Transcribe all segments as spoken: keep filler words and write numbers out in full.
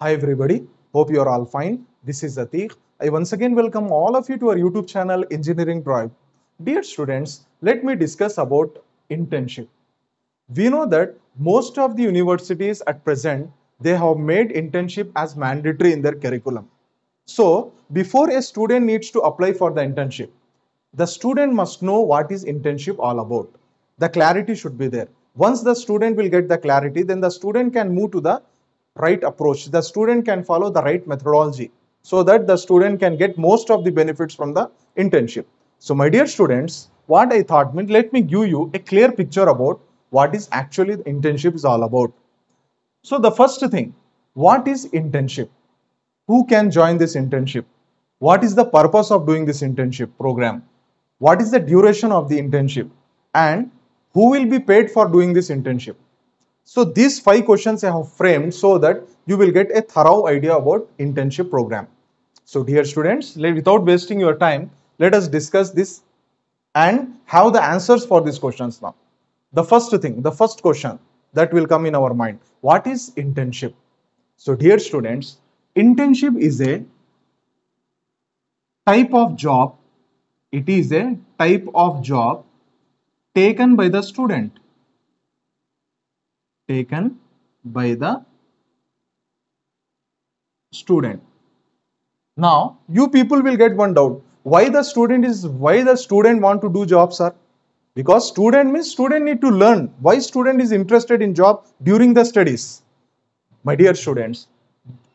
Hi everybody, hope you are all fine. This is Atiq. I once again welcome all of you to our YouTube channel Engineering Drive. Dear students, let me discuss about internship. We know that most of the universities at present, they have made internship as mandatory in their curriculum. So, before a student needs to apply for the internship, the student must know what is internship all about. The clarity should be there. Once the student will get the clarity, then the student can move to the right approach. The student can follow the right methodology so that the student can get most of the benefits from the internship. So my dear students, what I thought meant, let me give you a clear picture about what is actually the internship is all about. So the first thing, what is internship? Who can join this internship? What is the purpose of doing this internship program? What is the duration of the internship? And who will be paid for doing this internship? So these five questions I have framed so that you will get a thorough idea about internship program. So dear students, without wasting your time, let us discuss this and have the answers for these questions now. The first thing, the first question that will come in our mind, what is internship? So dear students, internship is a type of job. It is a type of job taken by the student. Taken by the student. Now, you people will get one doubt. Why the student is, why the student want to do job, sir? Because student means student need to learn. Why student is interested in job during the studies? My dear students,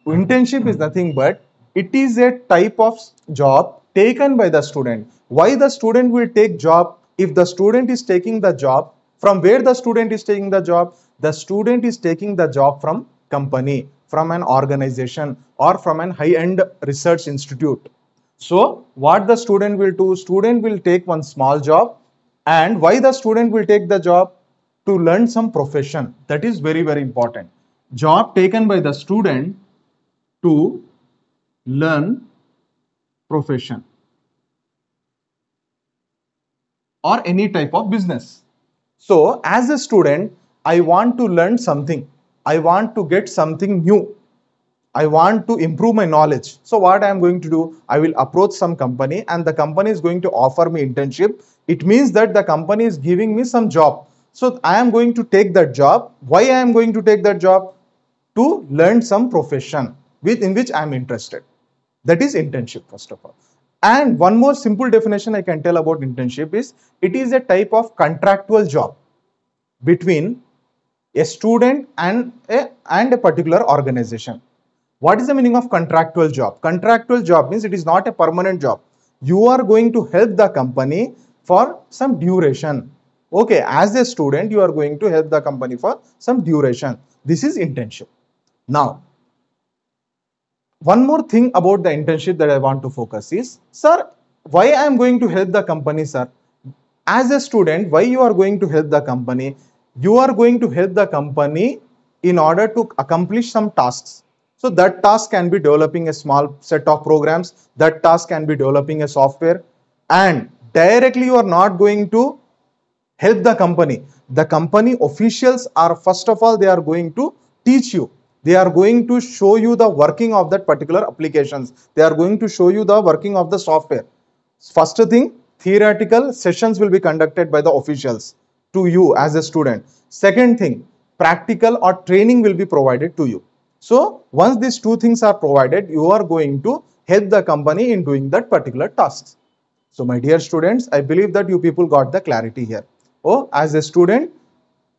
internship is nothing but it is a type of job taken by the student. Why the student will take job? If the student is taking the job, from where the student is taking the job? The student is taking the job from company, from an organization, or from an high-end research institute. So what the student will do, student will take one small job. And why the student will take the job? To learn some profession. That is very, very important. Job taken by the student to learn profession or any type of business. So as a student, I want to learn something. I want to get something new. I want to improve my knowledge. So what I am going to do, I will approach some company and the company is going to offer me internship. It means that the company is giving me some job. So I am going to take that job. Why I am going to take that job? To learn some profession within which I am interested. That is internship, first of all. And one more simple definition I can tell about internship is, it is a type of contractual job between a student and a, and a particular organization. What is the meaning of contractual job? Contractual job means it is not a permanent job. You are going to help the company for some duration. Okay, as a student, you are going to help the company for some duration. This is internship. Now, one more thing about the internship that I want to focus is, sir, why I am going to help the company, sir? As a student, why you are going to help the company? You are going to help the company in order to accomplish some tasks. So that task can be developing a small set of programs. That task can be developing a software. And directly you are not going to help the company. The company officials are, first of all, they are going to teach you. They are going to show you the working of that particular applications. They are going to show you the working of the software. First thing, theoretical sessions will be conducted by the officials to you as a student. Second thing, practical or training will be provided to you. So once these two things are provided, you are going to help the company in doing that particular tasks. So my dear students, I believe that you people got the clarity here. Oh, as a student,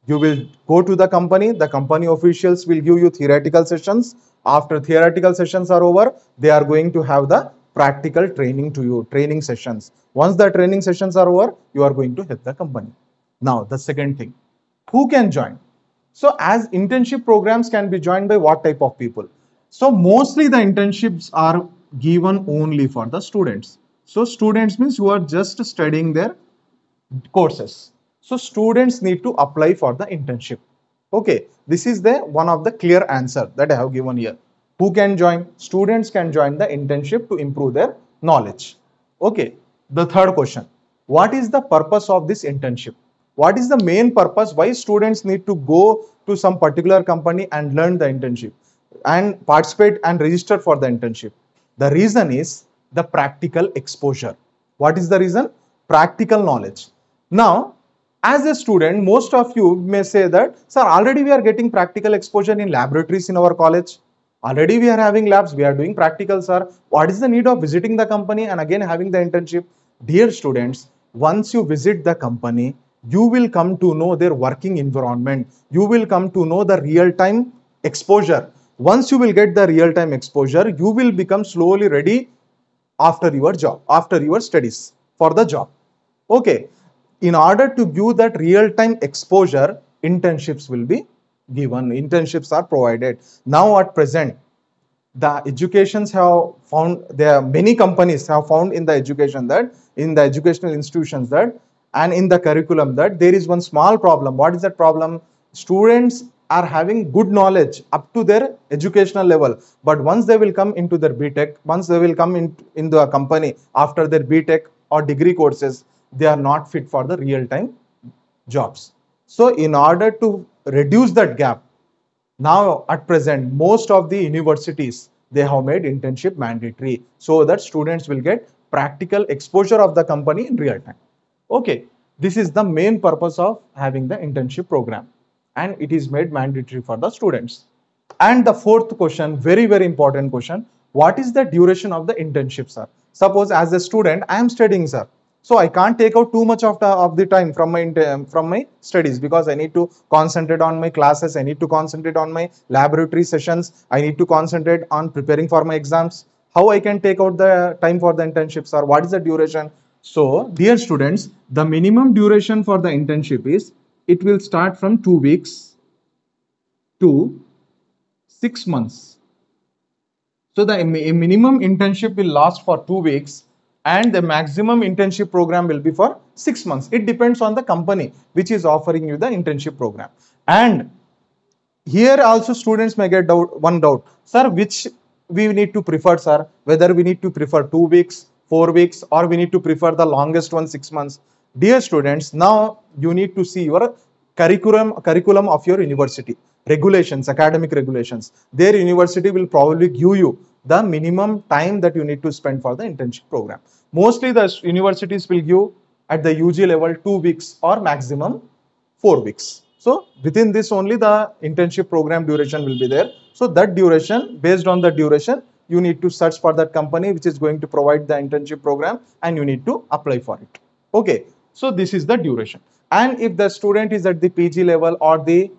you will go to the company, the company officials will give you theoretical sessions. After theoretical sessions are over, they are going to have the practical training to you, training sessions. Once the training sessions are over, you are going to help the company. Now, the second thing, who can join? So, as internship programs can be joined by what type of people? So, mostly the internships are given only for the students. So, students means you are just studying their courses. So, students need to apply for the internship. Okay, this is the one of the clear answer that I have given here. Who can join? Students can join the internship to improve their knowledge. Okay, the third question, what is the purpose of this internship? What is the main purpose? Why students need to go to some particular company and learn the internship? and participate and register for the internship. The reason is the practical exposure. What is the reason? Practical knowledge. Now, as a student, most of you may say that, sir, already we are getting practical exposure in laboratories in our college. Already we are having labs, we are doing practicals, sir. What is the need of visiting the company and again having the internship? Dear students, once you visit the company, you will come to know their working environment. You will come to know the real-time exposure. Once you will get the real-time exposure, you will become slowly ready after your job, after your studies for the job. Okay. In order to give that real-time exposure, internships will be given. Internships are provided. Now at present, the educations have found, there are many companies have found in the education that, in the educational institutions that, and in the curriculum that there is one small problem. What is that problem? Students are having good knowledge up to their educational level. But once they will come into their B Tech, once they will come in, into a company after their B Tech or degree courses, they are not fit for the real-time jobs. So in order to reduce that gap, now at present, most of the universities, they have made internship mandatory so that students will get practical exposure of the company in real time. Okay, this is the main purpose of having the internship program, and it is made mandatory for the students. And the fourth question, very, very important question, what is the duration of the internship, sir? Suppose as a student, I am studying, sir. So I can't take out too much of the, of the time from my, from my studies because I need to concentrate on my classes, I need to concentrate on my laboratory sessions, I need to concentrate on preparing for my exams. How I can take out the time for the internships, or what is the duration? So dear students, the minimum duration for the internship is, it will start from two weeks to six months. So the minimum internship will last for two weeks. And the maximum internship program will be for six months. It depends on the company which is offering you the internship program. And here also students may get doubt, one doubt. Sir, which we need to prefer, sir? Whether we need to prefer two weeks, four weeks, or we need to prefer the longest one, six months. Dear students, now you need to see your curriculum, curriculum of your university. Regulations, academic regulations. Their university will probably give you the minimum time that you need to spend for the internship program. Mostly the universities will give at the U G level two weeks or maximum four weeks. So within this only the internship program duration will be there. So that duration, based on the duration, you need to search for that company which is going to provide the internship program and you need to apply for it. Okay, so this is the duration. And if the student is at the P G level or the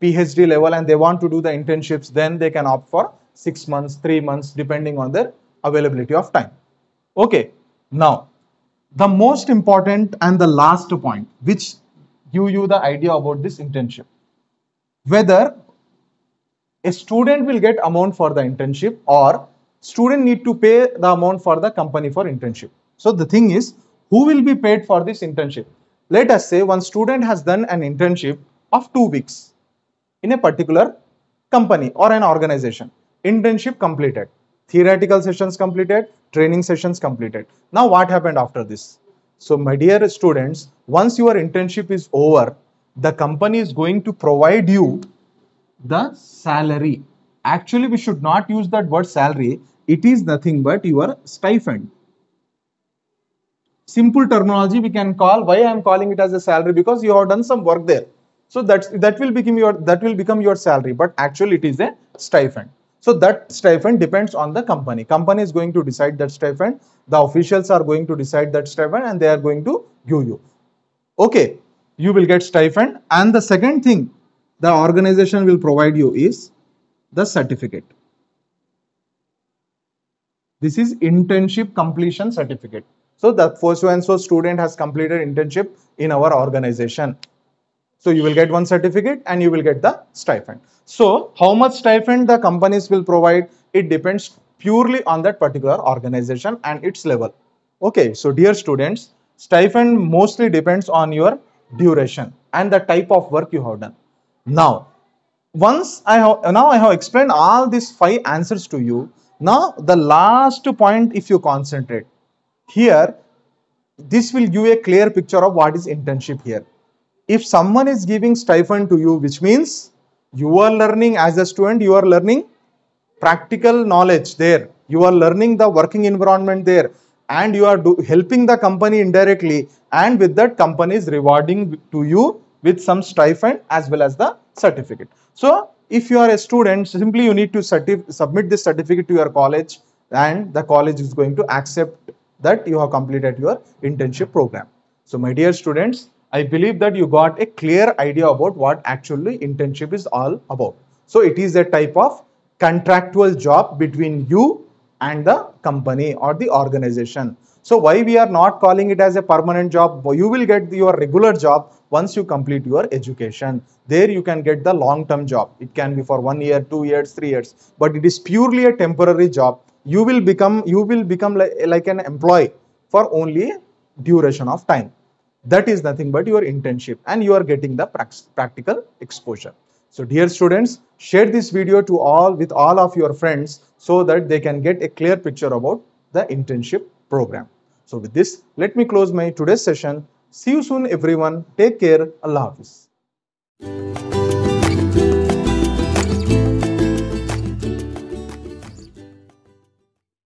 P H D level and they want to do the internships, then they can opt for six months, three months, depending on their availability of time. Okay, now the most important and the last point which give you the idea about this internship. Whether a student will get amount for the internship or student need to pay the amount for the company for internship. So the thing is, who will be paid for this internship? Let us say one student has done an internship of two weeks in a particular company or an organization. Internship completed, theoretical sessions completed, training sessions completed. Now what happened after this? So my dear students, once your internship is over, the company is going to provide you the salary. Actually, we should not use that word salary. It is nothing but your stipend. Simple terminology we can call. Why I am calling it as a salary? Because you have done some work there. So that's, that will become your, that will become your salary, but actually it is a stipend. So that stipend depends on the company. Company is going to decide that stipend. The officials are going to decide that stipend and they are going to give you. Okay, you will get stipend. And the second thing the organization will provide you is the certificate. This is internship completion certificate. So the first and so student has completed internship in our organization. So you will get one certificate and you will get the stipend. So how much stipend the companies will provide, it depends purely on that particular organization and its level. Okay, so dear students, stipend mostly depends on your duration and the type of work you have done. Now, once I have, now I have explained all these five answers to you. Now the last point, if you concentrate here, this will give a clear picture of what is internship here. If someone is giving stipend to you, which means you are learning as a student, you are learning practical knowledge there. You are learning the working environment there, and you are do, helping the company indirectly, and with that company is rewarding to you with some stipend as well as the certificate. So if you are a student, simply you need to submit this certificate to your college, and the college is going to accept that you have completed your internship program. So my dear students, I believe that you got a clear idea about what actually internship is all about. So it is a type of contractual job between you and the company or the organization. So why we are not calling it as a permanent job? You will get your regular job once you complete your education. There you can get the long-term job. It can be for one year, two years, three years, but it is purely a temporary job. You will become, you will become like, like an employee for only duration of time. That is nothing but your internship, and you are getting the practical exposure. So dear students, share this video to all with all of your friends so that they can get a clear picture about the internship program. So with this, let me close my today's session. See you soon everyone. Take care. Allah Hafiz.